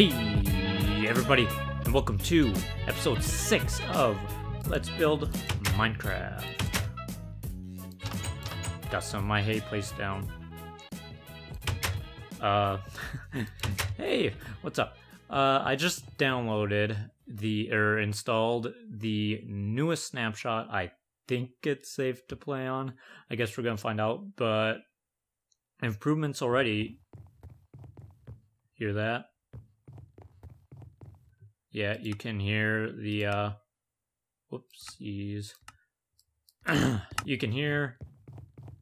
Hey everybody, and welcome to episode 6 of Let's Build Minecraft. Got some of my hay placed down. Hey, what's up? I just downloaded installed the newest snapshot. I think it's safe to play on. I guess we're gonna find out, but improvements already. Hear that? Yeah, you can hear the, whoopsies. You can hear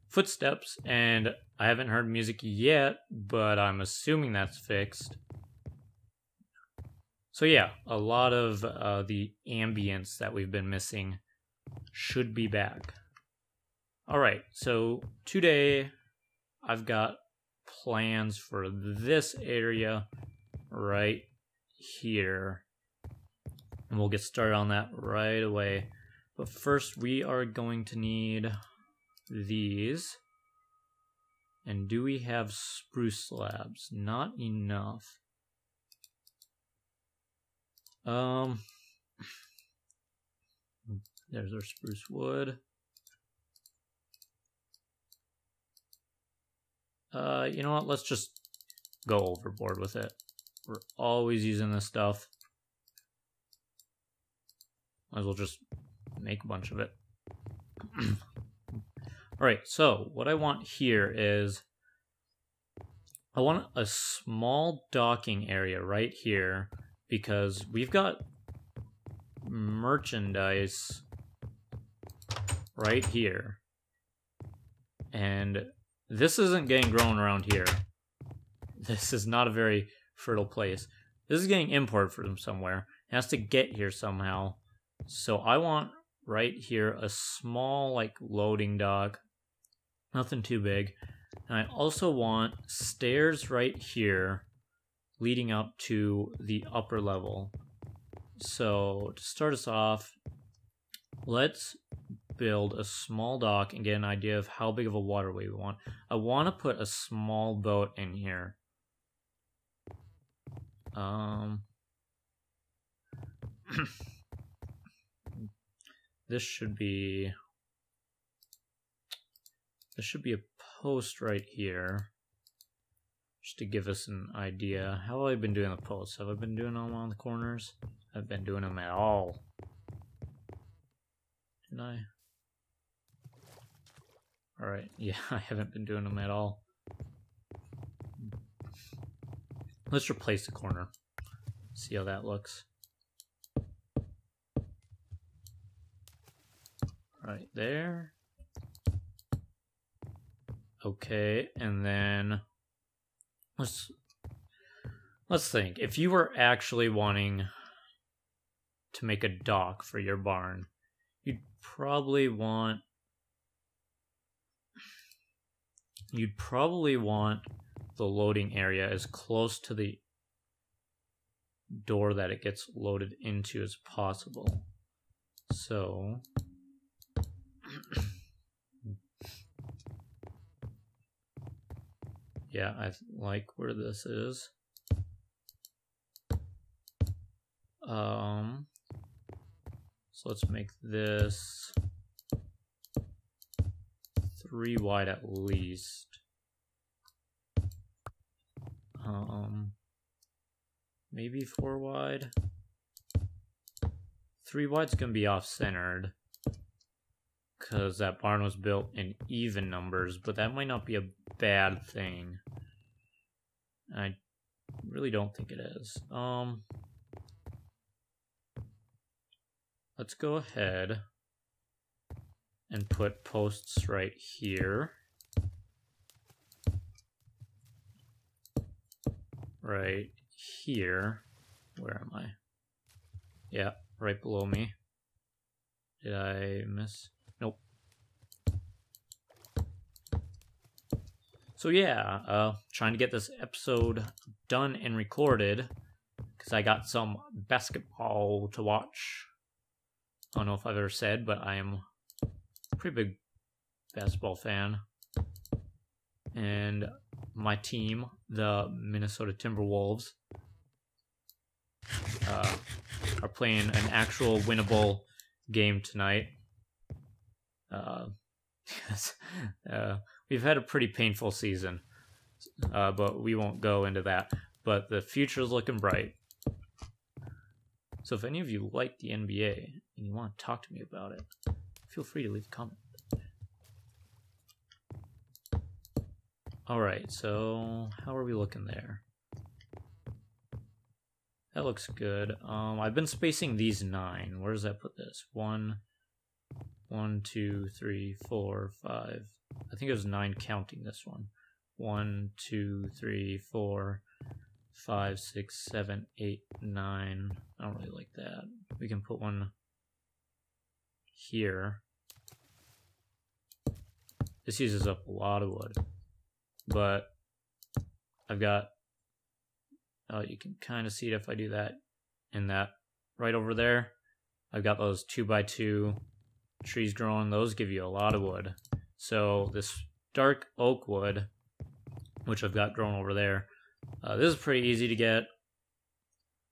footsteps, and I haven't heard music yet, but I'm assuming that's fixed. So yeah, a lot of the ambience that we've been missing should be back. Alright, so today I've got plans for this area right here. And we'll get started on that right away. But first we are going to need these. And do we have spruce slabs? Not enough. There's our spruce wood. You know what? Let's just go overboard with it. We're always using this stuff. Might as well just make a bunch of it. Alright, so what I want here is I want a small docking area right here because we've got merchandise right here. And this isn't getting grown around here. This is not a very fertile place. This is getting imported from somewhere. It has to get here somehow. So I want right here a small like loading dock. Nothing too big. And I also want stairs right here leading up to the upper level. So to start us off, let's build a small dock and get an idea of how big of a waterway we want. I want to put a small boat in here. This should be a post right here, just to give us an idea. How have I been doing the posts? Have I been doing them on the corners? I've been doing them at all. Didn't I? Alright, yeah, I haven't been doing them at all. Let's replace the corner. See how that looks. Right there. Okay, and then let's think. If you were actually wanting to make a dock for your barn, you'd probably want the loading area as close to the door that it gets loaded into as possible. So yeah, I like where this is. So let's make this 3 wide at least. Maybe 4 wide. 3 wide's gonna be off-centered because that barn was built in even numbers, but that might not be a bad thing. I really don't think it is. Let's go ahead and put posts right here. Right here. Where am I? Yeah, right below me. Did I miss? Nope. So yeah, trying to get this episode done and recorded because I got some basketball to watch. I don't know if I've ever said, but I am a pretty big basketball fan. And my team, the Minnesota Timberwolves, are playing an actual winnable game tonight. We've had a pretty painful season, but we won't go into that. But the future's looking bright. So if any of you like the NBA and you want to talk to me about it, feel free to leave a comment. All right, so how are we looking there? That looks good. I've been spacing these 9. Where does that put this? 1, 2, 3, 4, 5. I think it was 9 counting this one. 1, 2, 3, 4, 5, 6, 7, 8, 9. I don't really like that. We can put one here. This uses up a lot of wood. But I've got, you can kind of see it if I do that, and that right over there, I've got those 2x2 trees growing. Those give you a lot of wood. So this dark oak wood, which I've got growing over there, this is pretty easy to get.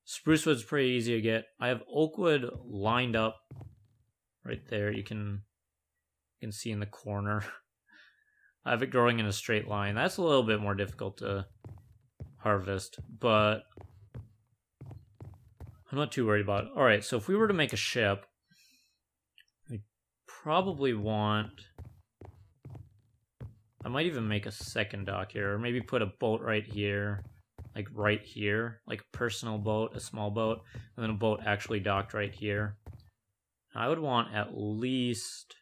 Spruce wood's pretty easy to get. I have oak wood lined up right there. You can see in the corner. I have it growing in a straight line. That's a little bit more difficult to harvest, but I'm not too worried about it. All right, so if we were to make a ship, we probably want... I might even make a second dock here, or maybe put a boat right here, like a personal boat, a small boat, and then a boat actually docked right here. I would want at least...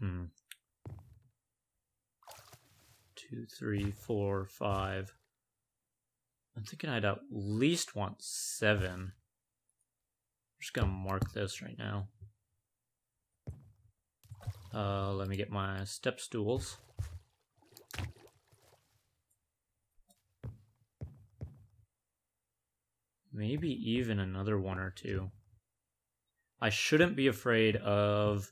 Hmm. 2, 3, 4, 5. I'm thinking I'd at least want 7. I'm just gonna mark this right now. Let me get my step stools. Maybe even another 1 or 2. I shouldn't be afraid of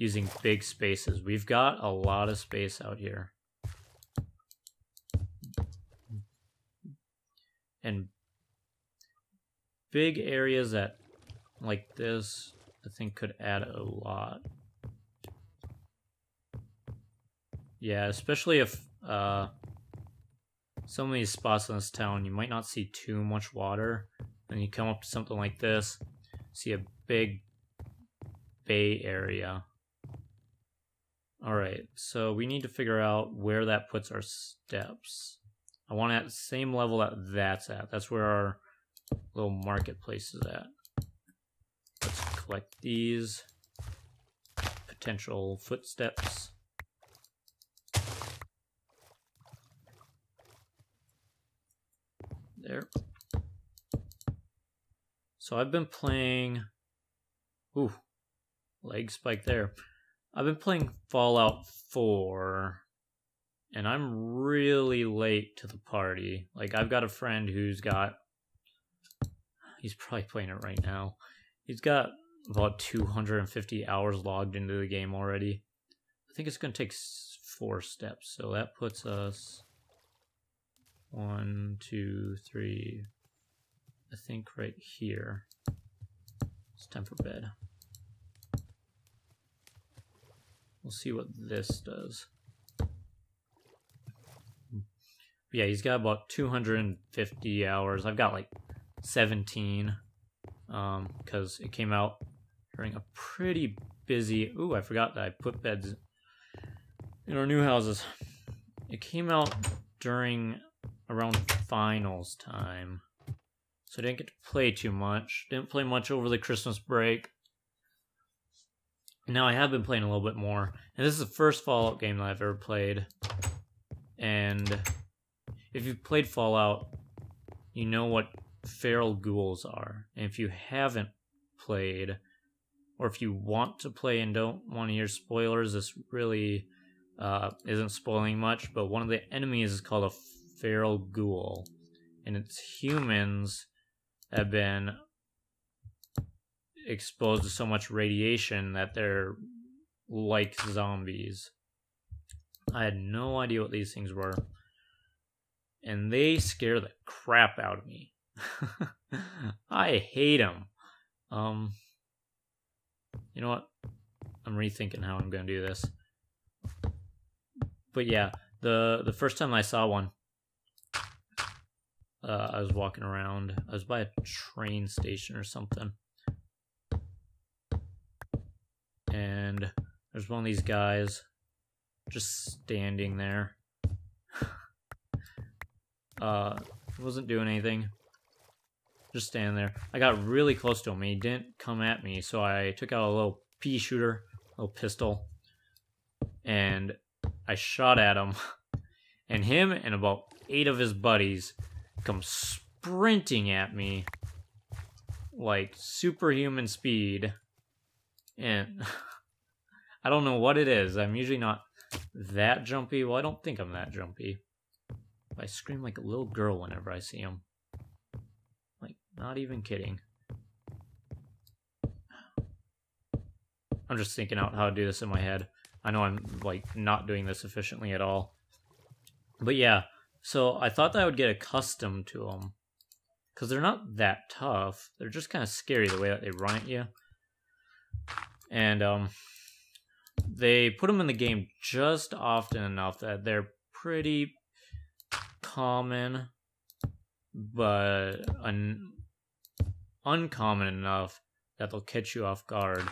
using big spaces. We've got a lot of space out here. And big areas that, like this, I think could add a lot. Yeah, especially if so many spots in this town, you might not see too much water. Then you come up to something like this, see a big bay area. Alright, so we need to figure out where that puts our steps. I want it at the same level that that's at. That's where our little marketplace is at. Let's collect these potential footsteps. There. So I've been playing... Ooh, leg spike there. I've been playing Fallout 4, and I'm really late to the party. Like, I've got a friend who's got... He's probably playing it right now. He's got about 250 hours logged into the game already. I think it's going to take 4 steps, so that puts us... 1, 2, 3... I think right here. It's time for bed. We'll see what this does. Yeah, he's got about 250 hours. I've got like 17, because it came out during a pretty busy... Ooh, I forgot that I put beds in our new houses. It came out during around finals time, so I didn't get to play too much. Didn't play much over the Christmas break. Now I have been playing a little bit more, and this is the first Fallout game that I've ever played, and if you've played Fallout, you know what feral ghouls are, and if you haven't played, or if you want to play and don't want to hear spoilers, this really isn't spoiling much, but one of the enemies is called a feral ghoul, and it's humans that have been exposed to so much radiation that they're like zombies. I had no idea what these things were. and they scare the crap out of me. I hate them. You know what? I'm rethinking how I'm gonna do this. But yeah, the first time I saw one, I was walking around. I was by a train station or something, and there's one of these guys just standing there. Wasn't doing anything, just standing there. I got really close to him. He didn't come at me, so I took out a little pea shooter, a little pistol, and I shot at him. And him and about 8 of his buddies come sprinting at me like superhuman speed. And I don't know what it is. I'm usually not that jumpy. Well, I don't think I'm that jumpy. I scream like a little girl whenever I see him. Like, not even kidding. I'm just thinking out how to do this in my head. I know I'm, like, not doing this efficiently at all. But yeah, so I thought that I would get accustomed to them, because they're not that tough. They're just kind of scary the way that they run at you. And they put them in the game just often enough that they're pretty common, but uncommon enough that they'll catch you off guard.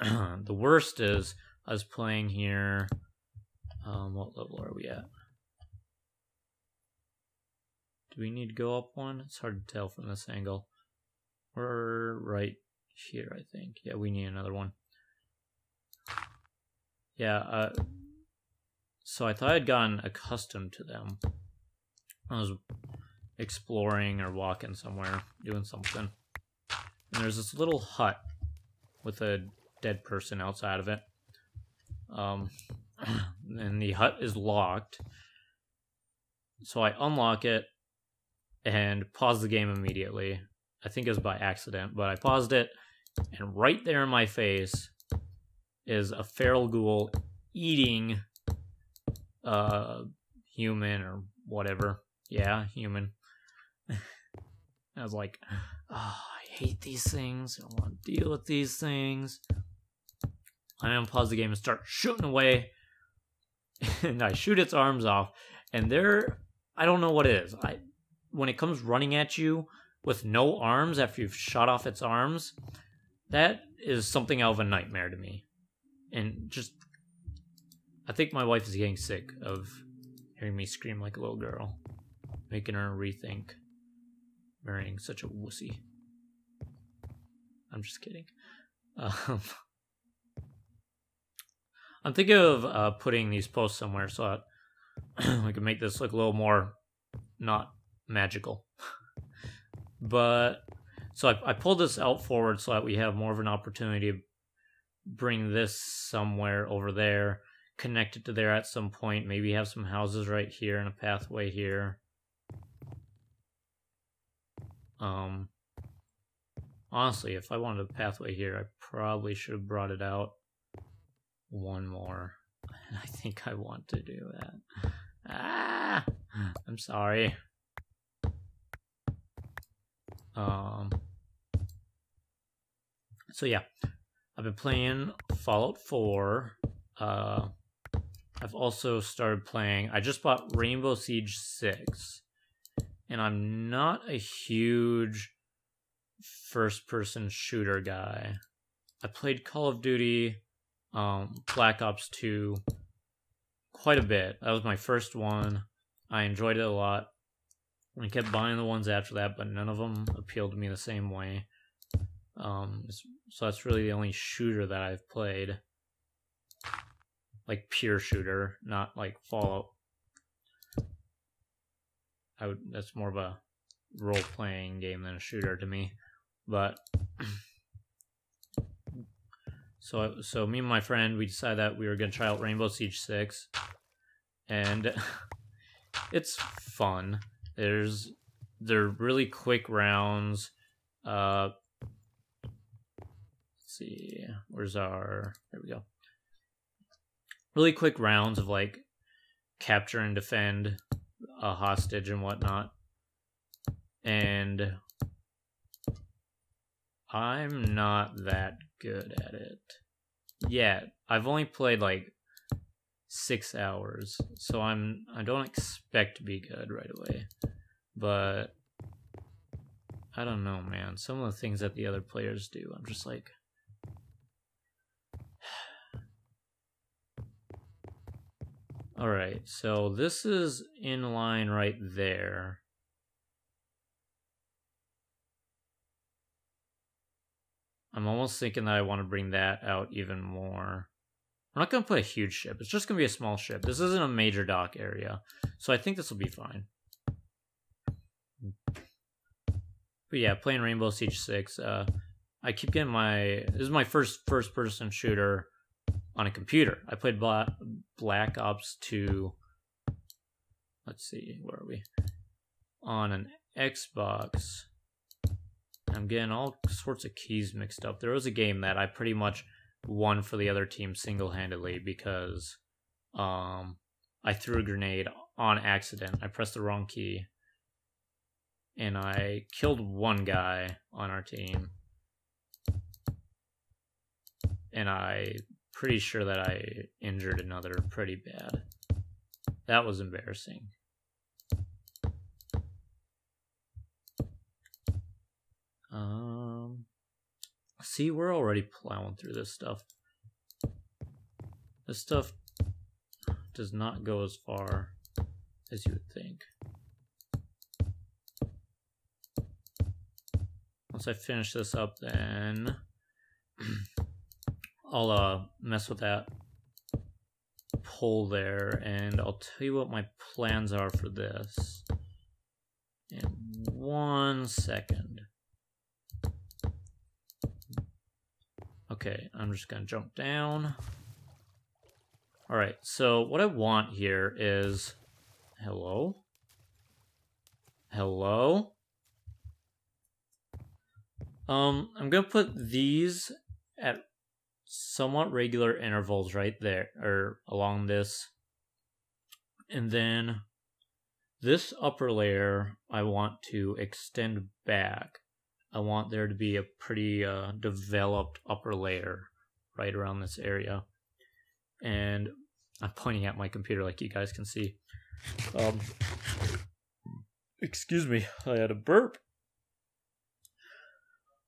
The worst is I was playing here. What level are we at? Do we need to go up one? It's hard to tell from this angle. We're right here, I think. Yeah, we need another one. Yeah, so I thought I'd gotten accustomed to them. I was exploring or walking somewhere, doing something. And there's this little hut with a dead person outside of it. And the hut is locked. So I unlock it and pause the game immediately. I think it was by accident, but I paused it. And right there in my face is a feral ghoul eating human or whatever. Yeah, human. I was like, oh, I hate these things. I don't want to deal with these things. I unpause the game and start shooting away. And I shoot its arms off. And there, I don't know what it is. When it comes running at you with no arms after you've shot off its arms, that is something out of a nightmare to me. And just, I think my wife is getting sick of hearing me scream like a little girl, making her rethink marrying such a wussy. I'm just kidding. I'm thinking of putting these posts somewhere so that I can make this look a little more not magical. But, so I pulled this out forward so that we have more of an opportunity to bring this somewhere over there, connect it to there at some point, maybe have some houses right here and a pathway here. Honestly, if I wanted a pathway here, I probably should have brought it out one more. I think I want to do that. Ah, I'm sorry. So yeah, I've been playing Fallout 4. I've also started playing, I just bought Rainbow Siege 6, and I'm not a huge first-person shooter guy. I played Call of Duty, Black Ops 2, quite a bit. That was my first one. I enjoyed it a lot. I kept buying the ones after that, but none of them appealed to me the same way. So that's really the only shooter that I've played. Like pure shooter, not like Fallout. That's more of a role-playing game than a shooter to me. But so me and my friend, we decided that we were gonna try out Rainbow Siege 6, and it's fun. They're really quick rounds. Let's see, there we go. Really quick rounds of like capture and defend a hostage and whatnot. And I'm not that good at it yet. I've only played like 6 hours, so I don't expect to be good right away. But I don't know, man. Some of the things that the other players do, I'm just like, all right, so this is in line right there. I'm almost thinking that I want to bring that out even more. We're not going to put a huge ship. It's just going to be a small ship. This isn't a major dock area, so I think this will be fine. But yeah, playing Rainbow Siege 6. I keep getting my... This is my first first-person shooter on a computer. I played Black Ops 2. Let's see, where are we? On an Xbox. I'm getting all sorts of keys mixed up. There was a game that I pretty much won for the other team single-handedly because I threw a grenade on accident. I pressed the wrong key. And I killed one guy on our team. And I'm pretty sure that I injured another pretty bad. That was embarrassing. See, we're already plowing through this stuff. This stuff does not go as far as you would think. Once I finish this up, then I'll mess with that pole there, and I'll tell you what my plans are for this in 1 second. Okay, I'm just gonna jump down. All right, so what I want here is... Hello? Hello? I'm gonna put these at somewhat regular intervals right there, or along this. And then this upper layer, I want to extend back. I want there to be a pretty developed upper layer right around this area. And I'm pointing at my computer like you guys can see. Excuse me, I had a burp.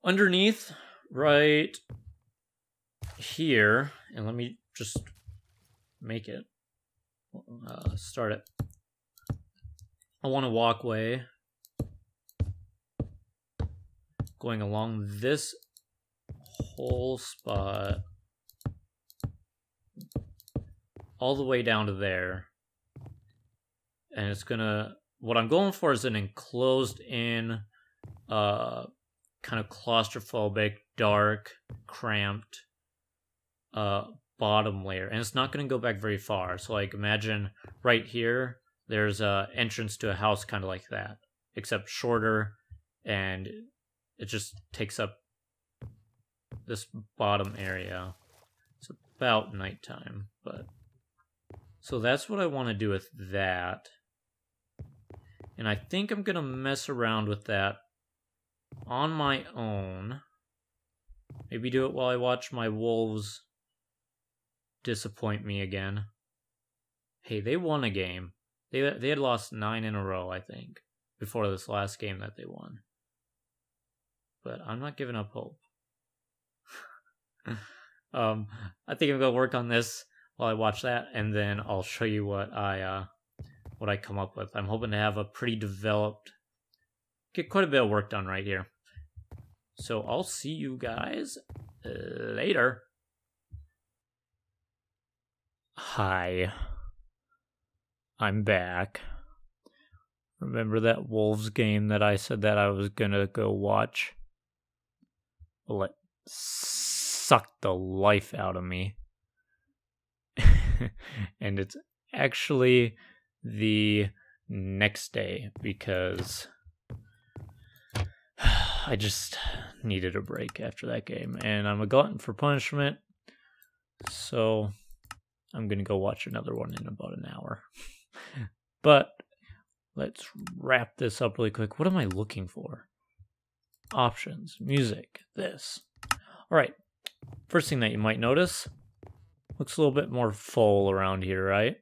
Underneath, right here, and let me just make it start it. I want a walkway going along this whole spot all the way down to there, and it's gonna... what I'm going for is an enclosed in kind of claustrophobic, dark, cramped bottom layer, and it's not going to go back very far. So like, imagine right here there's a entrance to a house kind of like that, except shorter, and it just takes up this bottom area. It's about nighttime, but so that's what I want to do with that. And I think I'm going to mess around with that on my own. Maybe do it while I watch my Wolves disappoint me again. Hey, they won a game. They had lost 9 in a row, I think, before this last game that they won. But I'm not giving up hope. I think I'm gonna work on this while I watch that, and then I'll show you what I come up with. I'm hoping to have a pretty developed... get quite a bit of work done right here. So I'll see you guys later. Hi. I'm back. Remember that Wolves game that I said that I was gonna go watch? Well, it sucked the life out of me. And it's actually the next day because... I just needed a break after that game, and I'm a glutton for punishment, so I'm gonna go watch another one in about an hour. But Let's wrap this up really quick. What am I looking for? Options, music, this. All right, first thing that you might notice, looks a little bit more full around here, right?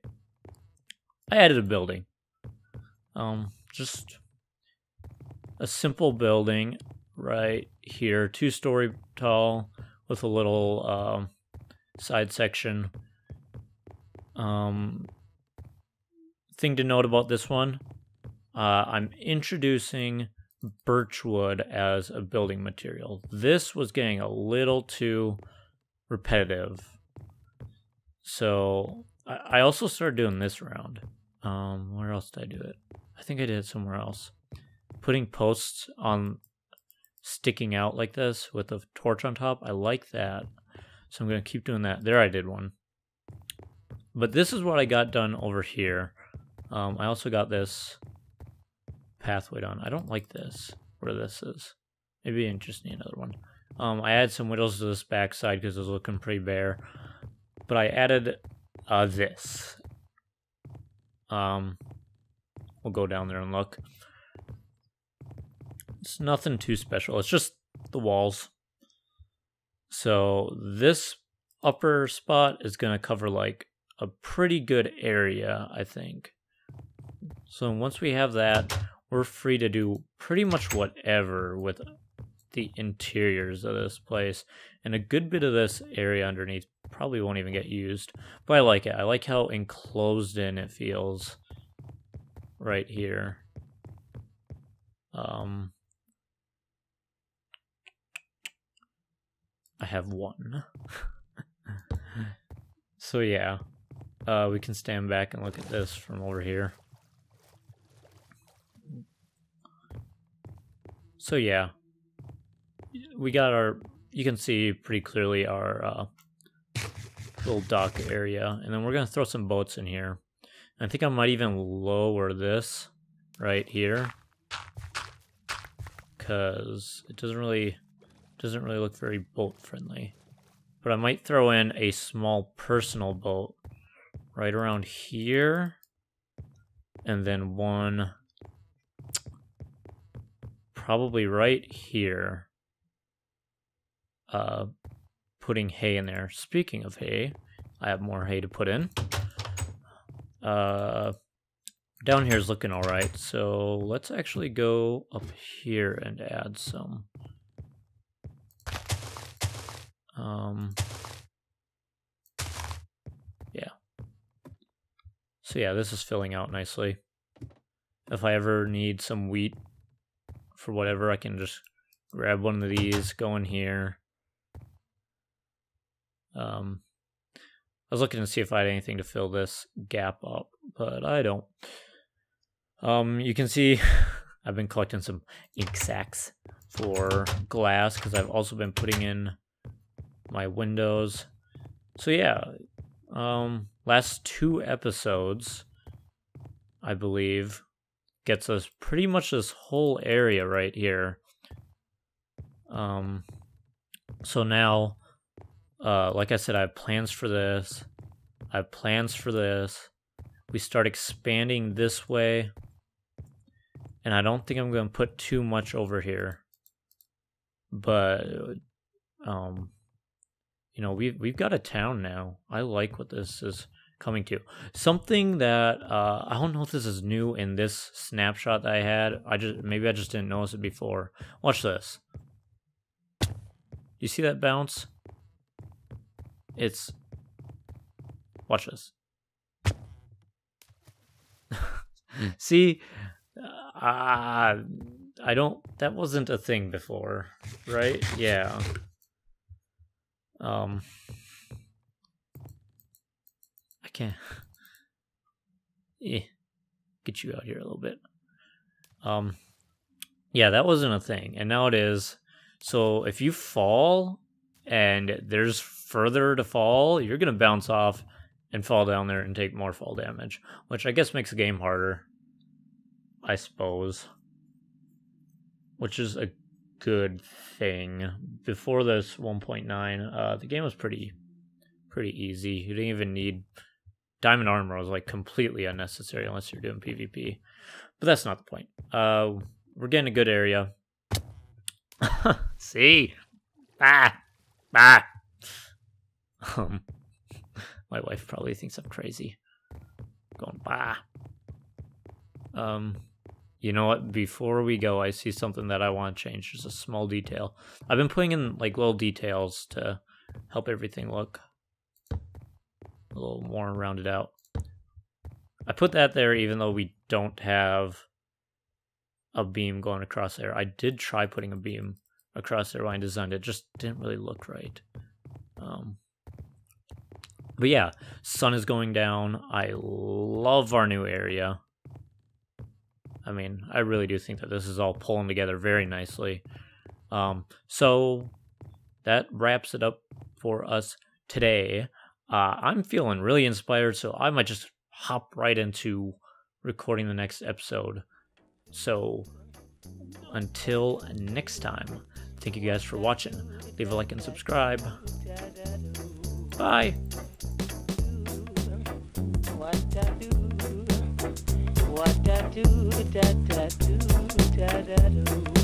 I added a building. Just a simple building right here, 2-story tall with a little side section. Thing to note about this one, I'm introducing birchwood as a building material. This was getting a little too repetitive, so I also started doing this round. Where else did I do it? I think I did it somewhere else. Putting posts on sticking out like this with a torch on top. I like that, so I'm going to keep doing that. There, I did one. But this is what I got done over here. I also got this pathway done. I don't like this, where this is. Maybe I just need another one. I added some whittles to this backside because it was looking pretty bare. But I added this. We'll go down there and look. It's nothing too special. It's just the walls. So this upper spot is going to cover like a pretty good area, I think. So once we have that, we're free to do pretty much whatever with the interiors of this place. And a good bit of this area underneath probably won't even get used. But I like it. I like how enclosed in it feels right here. I have one. So yeah, we can stand back and look at this from over here. So yeah, we got our, you can see pretty clearly our little dock area. And then we're going to throw some boats in here. And I think I might even lower this right here, because it doesn't really look very boat friendly. But I might throw in a small personal boat right around here, and then one probably right here, putting hay in there. Speaking of hay, I have more hay to put in. Down here is looking all right, so let's actually go up here and add some. Yeah. So yeah, this is filling out nicely. If I ever need some wheat for whatever, I can just grab one of these, go in here. I was looking to see if I had anything to fill this gap up, but I don't. You can see I've been collecting some ink sacks for glass, because I've also been putting in my windows. So yeah, last two episodes, I believe, gets us pretty much this whole area right here. So now, like I said, I have plans for this. I have plans for this. We start expanding this way. And I don't think I'm going to put too much over here. But, you know, we've got a town now. I like what this is coming to. Something that I don't know if this is new in this snapshot that I had. Maybe I just didn't notice it before. Watch this. You see that bounce? Watch this. See, I don't. That wasn't a thing before, right? Yeah. I can't get you out here a little bit. Yeah, that wasn't a thing, and now it is. So if you fall and there's further to fall, you're gonna bounce off and fall down there and take more fall damage, which I guess makes the game harder, I suppose, which is a good thing. Before this 1.9, the game was pretty easy. You didn't even need diamond armor was like completely unnecessary unless you're doing PvP. But that's not the point. We're getting a good area. See? My wife probably thinks I'm crazy. Going bah. You know what? Before we go, I see something that I want to change. Just a small detail. I've been putting in like little details to help everything look a little more rounded out. I put that there even though we don't have a beam going across there. I did try putting a beam across there when I designed it. It just didn't really look right. But yeah, sun is going down. I love our new area. I mean, I really do think that this is all pulling together very nicely. So that wraps it up for us today. I'm feeling really inspired, so I might just hop right into recording the next episode. So until next time, thank you guys for watching. Leave a like and subscribe. Bye. What I do, da da do, da da do.